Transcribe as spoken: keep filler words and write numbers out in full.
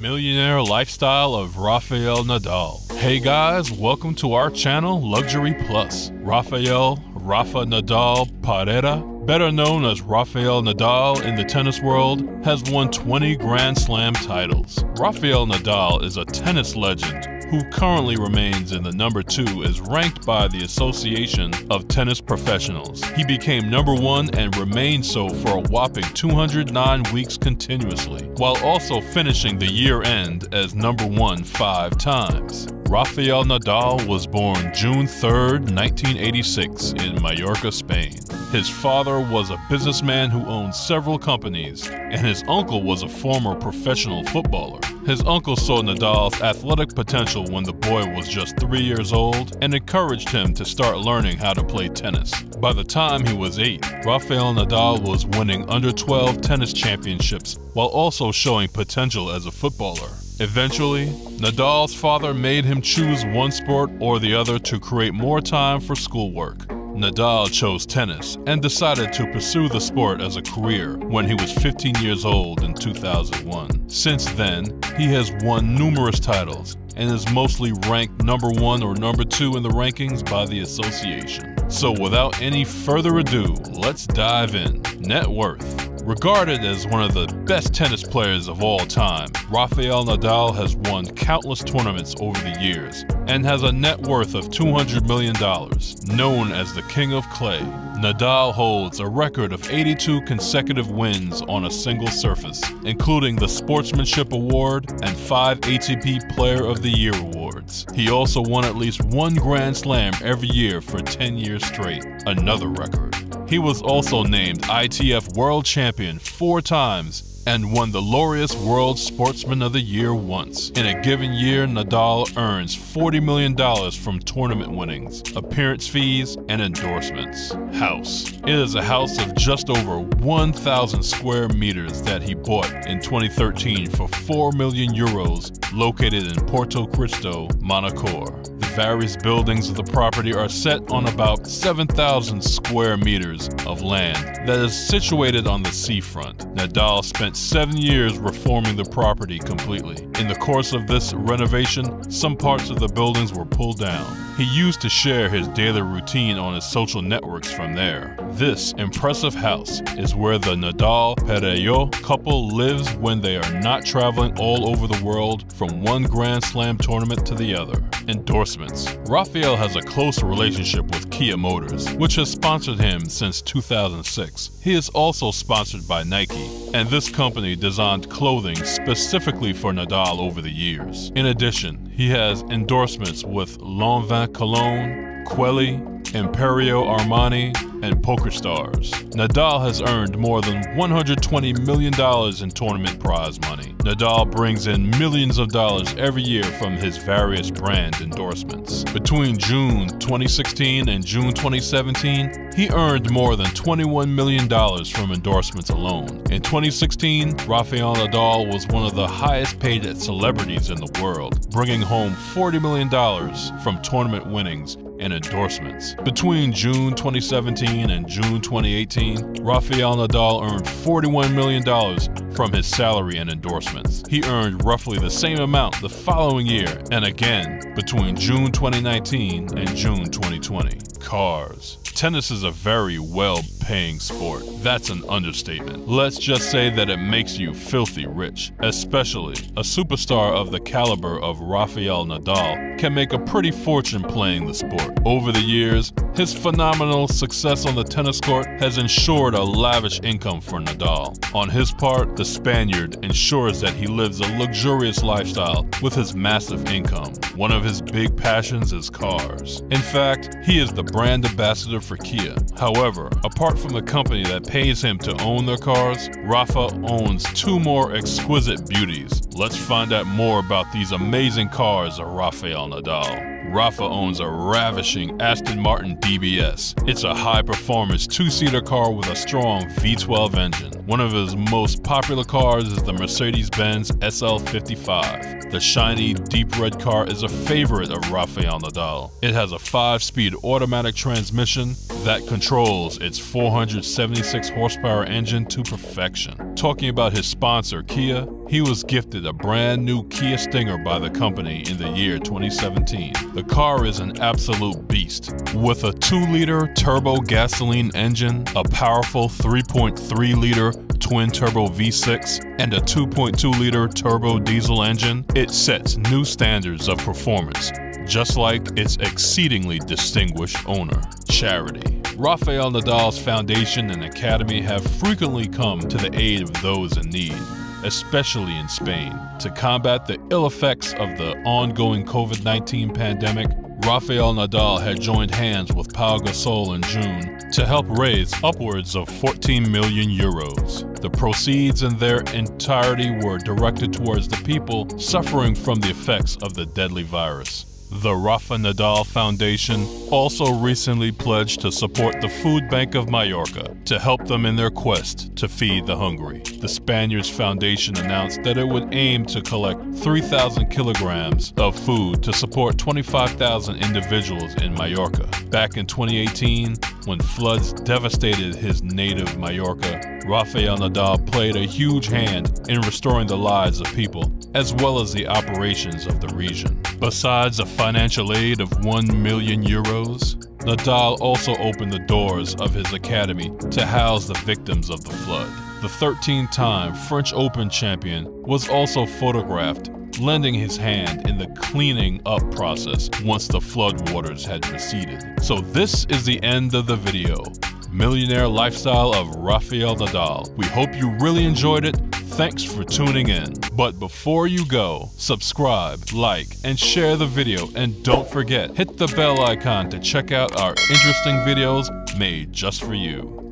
millionaire lifestyle of Rafael Nadal. Hey guys, welcome to our channel, Luxury Plus. Rafael, Rafa Nadal Parera, better known as Rafael Nadal in the tennis world, has won twenty Grand Slam titles. Rafael Nadal is a tennis legend who currently remains in the number two is ranked by the Association of Tennis Professionals. He became number one and remained so for a whopping two hundred nine weeks continuously, while also finishing the year-end as number one five times. Rafael Nadal was born June third, nineteen eighty-six in Mallorca, Spain. His father was a businessman who owned several companies, and his uncle was a former professional footballer. His uncle saw Nadal's athletic potential when the boy was just three years old and encouraged him to start learning how to play tennis. By the time he was eight, Rafael Nadal was winning under twelve tennis championships while also showing potential as a footballer. Eventually, Nadal's father made him choose one sport or the other to create more time for schoolwork. Nadal chose tennis and decided to pursue the sport as a career when he was fifteen years old in two thousand one. Since then, he has won numerous titles and is mostly ranked number one or number two in the rankings by the association. So without any further ado, let's dive in. Net worth. Regarded as one of the best tennis players of all time, Rafael Nadal has won countless tournaments over the years and has a net worth of two hundred million dollars. Known as the King of Clay, Nadal holds a record of eighty-two consecutive wins on a single surface, including the Sportsmanship Award and five A T P Player of the Year awards. He also won at least one Grand Slam every year for ten years straight, another record. He was also named I T F World Champion four times and won the Laureus World Sportsman of the Year once. In a given year, Nadal earns forty million dollars from tournament winnings, appearance fees, and endorsements. House. It is a house of just over one thousand square meters that he bought in twenty thirteen for four million euros, located in Porto Cristo, Monaco. Various buildings of the property are set on about seven thousand square meters of land that is situated on the seafront. Nadal spent seven years reforming the property completely. In the course of this renovation, some parts of the buildings were pulled down. He used to share his daily routine on his social networks from there. This impressive house is where the Nadal-Perelló couple lives when they are not traveling all over the world from one Grand Slam tournament to the other. Endorsements. Rafael has a close relationship with Kia Motors, which has sponsored him since two thousand six. He is also sponsored by Nike, and this company designed clothing specifically for Nadal over the years. In addition, he has endorsements with Lanvin Cologne, Quelli, Emporio Armani, and PokerStars. Nadal has earned more than one hundred twenty million dollars in tournament prize money. Nadal brings in millions of dollars every year from his various brand endorsements. Between June twenty sixteen and June twenty seventeen, he earned more than twenty-one million dollars from endorsements alone. In twenty sixteen, Rafael Nadal was one of the highest paid celebrities in the world, bringing home forty million dollars from tournament winnings and endorsements. Between June twenty seventeen and June twenty eighteen, Rafael Nadal earned forty-one million dollars from his salary and endorsements. He earned roughly the same amount the following year, and again between June twenty nineteen and June twenty twenty. Cars. Tennis is a very well-paying sport. That's an understatement. Let's just say that it makes you filthy rich. Especially a superstar of the caliber of Rafael Nadal can make a pretty fortune playing the sport. Over the years, his phenomenal success on the tennis court has ensured a lavish income for Nadal. On his part, the Spaniard ensures that he lives a luxurious lifestyle with his massive income. One of his big passions is cars. In fact, he is the brand ambassador for Kia. However, apart from the company that pays him to own their cars, Rafa owns two more exquisite beauties. Let's find out more about these amazing cars of Rafael Nadal. Rafa owns a ravishing Aston Martin D B S. It's a high-performance two-seater car with a strong V twelve engine. One of his most popular cars is the Mercedes-Benz S L fifty-five. The shiny, deep red car is a favorite of Rafael Nadal. It has a five-speed automatic transmission that controls its four hundred seventy-six horsepower engine to perfection. Talking about his sponsor, Kia, he was gifted a brand new Kia Stinger by the company in the year twenty seventeen. The car is an absolute beast. With a two liter turbo gasoline engine, a powerful three point three liter twin-turbo V six, and a two point two liter turbo diesel engine, it sets new standards of performance, just like its exceedingly distinguished owner. Charity. Rafael Nadal's foundation and academy have frequently come to the aid of those in need, especially in Spain. To combat the ill effects of the ongoing COVID nineteen pandemic, Rafael Nadal had joined hands with Pau Gasol in June to help raise upwards of fourteen million euros. The proceeds in their entirety were directed towards the people suffering from the effects of the deadly virus. The Rafa Nadal Foundation also recently pledged to support the Food Bank of Mallorca to help them in their quest to feed the hungry. The Spaniards Foundation announced that it would aim to collect three thousand kilograms of food to support twenty-five thousand individuals in Mallorca. Back in twenty eighteen, when floods devastated his native Mallorca, Rafael Nadal played a huge hand in restoring the lives of people, as well as the operations of the region. Besides a financial aid of one million euros, Nadal also opened the doors of his academy to house the victims of the flood. The thirteen-time French Open champion was also photographed lending his hand in the cleaning up process once the floodwaters had receded. So this is the end of the video. Millionaire lifestyle of Rafael Nadal. We hope you really enjoyed it. Thanks for tuning in. But before you go, subscribe, like, and share the video. And don't forget, hit the bell icon to check out our interesting videos made just for you.